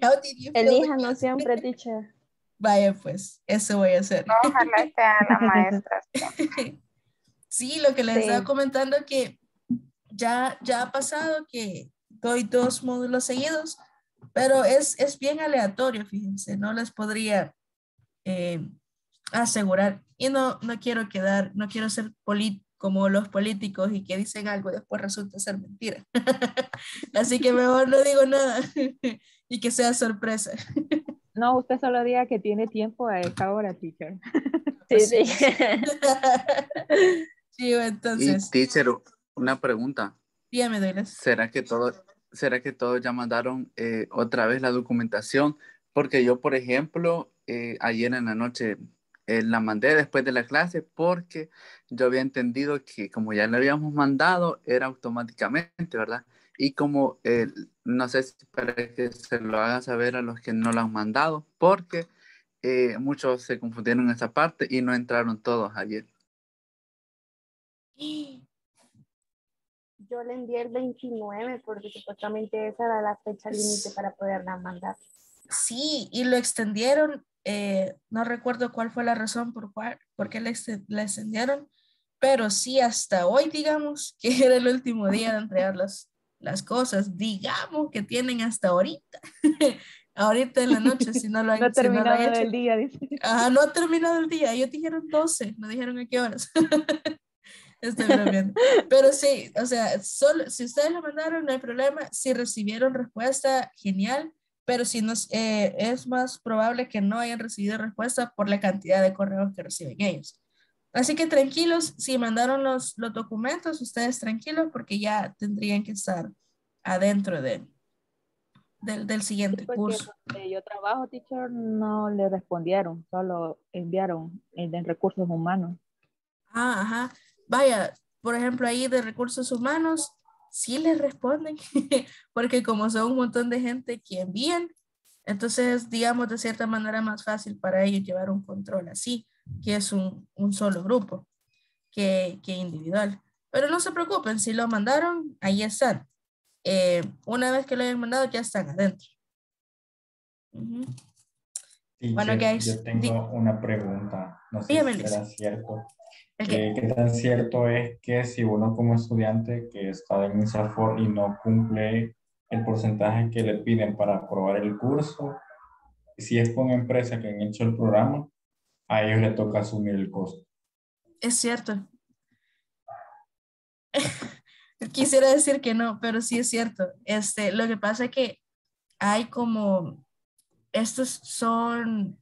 How did you Elija no siempre, teacher. Vaya, pues, eso voy a hacer. Ojalá sean las maestras. Sí, lo que les sí. estaba comentando que ya, ya ha pasado que doy dos módulos seguidos. Pero es, es bien aleatorio, fíjense, no les podría eh, asegurar. Y no, no quiero quedar, no quiero ser polit- como los políticos y que dicen algo y después resulta ser mentira. Así que mejor no digo nada y que sea sorpresa. No, usted solo diga que tiene tiempo a esta hora, teacher. Sí, sí. Sí, entonces. Y, teacher, una pregunta. Dígame, Douglas. ¿Será que todo... ¿Será que todos ya mandaron eh, otra vez la documentación? Porque yo, por ejemplo, eh, ayer en la noche eh, la mandé después de la clase porque yo había entendido que como ya la habíamos mandado, era automáticamente, ¿verdad? Y como, eh, no sé si para que se lo haga saber a los que no la han mandado, porque eh, muchos se confundieron en esa parte y no entraron todos ayer. Yo le envié el veintinueve porque supuestamente esa era la fecha límite para poderla mandar. Sí, y lo extendieron. Eh, no recuerdo cuál fue la razón por, cuál, por qué la, la extendieron, pero sí hasta hoy, digamos, que era el último día de entregar las, las cosas. Digamos que tienen hasta ahorita. Ahorita en la noche, si no lo han, no ha terminado si no el día. Dice. Ajá, no ha terminado el día. Ellos dijeron doce, no dijeron a qué horas. Estoy bromeando. Pero sí, o sea, solo, si ustedes lo mandaron, no hay problema. Si recibieron respuesta, genial. Pero si nos, eh, es más probable que no hayan recibido respuesta por la cantidad de correos que reciben ellos. Así que tranquilos, si mandaron los, los documentos, ustedes tranquilos, porque ya tendrían que estar adentro de, del, del siguiente sí, curso. Yo trabajo, teacher, no le respondieron, solo enviaron el de recursos humanos. Ah, ajá. Vaya, por ejemplo, ahí de recursos humanos, sí les responden, porque como son un montón de gente que envían, entonces, digamos, de cierta manera más fácil para ellos llevar un control así, que es un, un solo grupo, que, que individual. Pero no se preocupen, si lo mandaron, ahí están. Eh, una vez que lo hayan mandado, ya están adentro. Uh-huh. Sí, bueno, yo, ¿qué es? Yo tengo D- una pregunta, no sé Dígame, si será cierto. Okay. ¿Qué tan cierto es que si uno como estudiante que está en INSAFORP y no cumple el porcentaje que le piden para aprobar el curso, si es con empresas que han hecho el programa, a ellos le toca asumir el costo? Es cierto. Quisiera decir que no, pero sí es cierto. Este, lo que pasa es que hay como, estos son,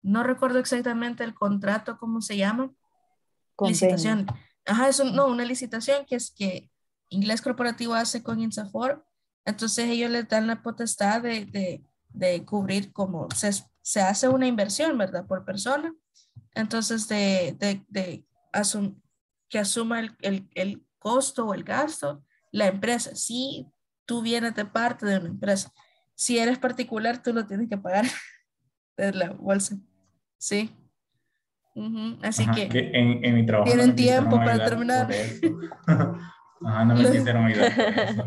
no recuerdo exactamente el contrato, cómo se llama, licitación. Ajá, eso no, una licitación que es que Inglés Corporativo hace con INSAFORP, entonces ellos les dan la potestad de, de, de cubrir como se, se hace una inversión, ¿verdad? Por persona, entonces de, de, de asum, que asuma el, el, el costo o el gasto la empresa. Si tú vienes de parte de una empresa, si eres particular, tú lo tienes que pagar de la bolsa, ¿sí? Uh-huh. Así Ajá, que, que en, en mi trabajo tienen no tiempo para terminar. Ajá, no me quisieron ayudar.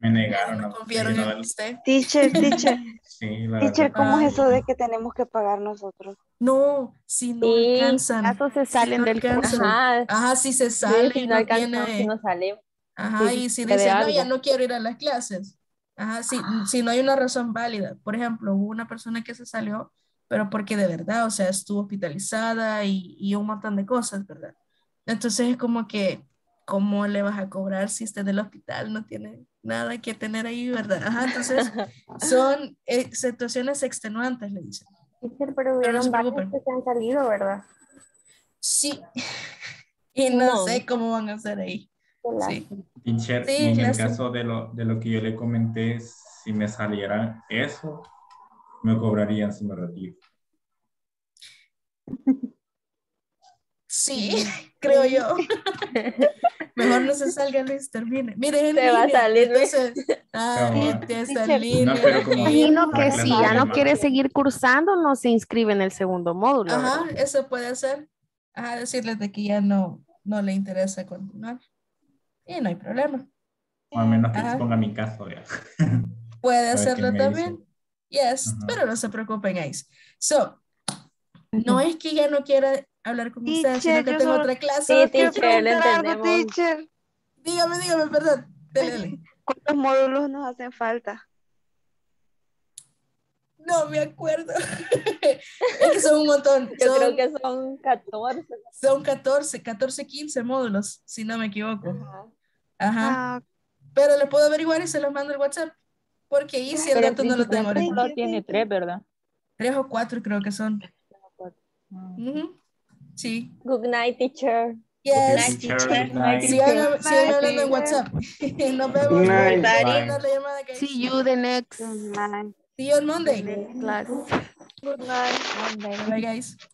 Me negaron. No confiaron en usted. Teacher, teacher. Sí, la teacher, ¿cómo es eso de que tenemos que pagar nosotros? No, si no sí, alcanzan. Casos se salen si no del curso. Ajá. Ajá, si se salen. Sí, si no, no alcanzan, tiene... si no salen. Ajá, sí, y si dicen, no, ya no quiero ir a las clases. Ajá, si, ah. si no hay una razón válida. Por ejemplo, hubo una persona que se salió, pero porque de verdad, o sea, estuvo hospitalizada y, y un montón de cosas, ¿verdad? Entonces es como que, ¿cómo le vas a cobrar si está en el hospital? No tiene nada que tener ahí, ¿verdad? Ajá, entonces son eh, situaciones extenuantes, le dicen. Pero hubieron varios que se han salido, ¿verdad? Sí. Y no, no sé cómo van a hacer ahí. Sí. Teacher, sí, en el caso de lo, de lo que yo le comenté, si me saliera eso, me cobrarían si me retiro. Sí, creo yo. Mejor no se salga, Luis, termine. Miren, te va a salir, Luis. Ay, te salir. No, pero como imagino que si ya no quiere seguir cursando, no se inscribe en el segundo módulo. Ajá, ¿verdad? Eso puede ser. Ajá, decirles de que ya no, no le interesa continuar. Y no hay problema. O a menos que ajá. se ponga mi caso ya. Puede hacerlo también. Dice. Yes, uh-huh. Pero no se preocupen, guys. So, no es que ya no quiera hablar con ustedes, sino que tengo solo... otra clase. Sí, teacher, le entendemos. Algo, teacher. Dígame, dígame, perdón. Dele. ¿Cuántos módulos nos hacen falta? No me acuerdo. Es que son un montón. Yo son, creo que son catorce. Son catorce, catorce, quince módulos, si no me equivoco. Uh-huh. Ajá. Ah. Pero le puedo averiguar y se los mando al WhatsApp. Porque ahí si el dato no lo tengo. Solo tiene tres, ¿verdad? Tres o cuatro creo que son. Mm-hmm. Sí. Good night, teacher. Yes. Good night, teacher. Good night. Sí, hablando, sí, hablando en WhatsApp. Nos vemos. Good night. Bye. See you the next. Good night. See you on Monday. Good night. Good night. Monday. Bye, guys.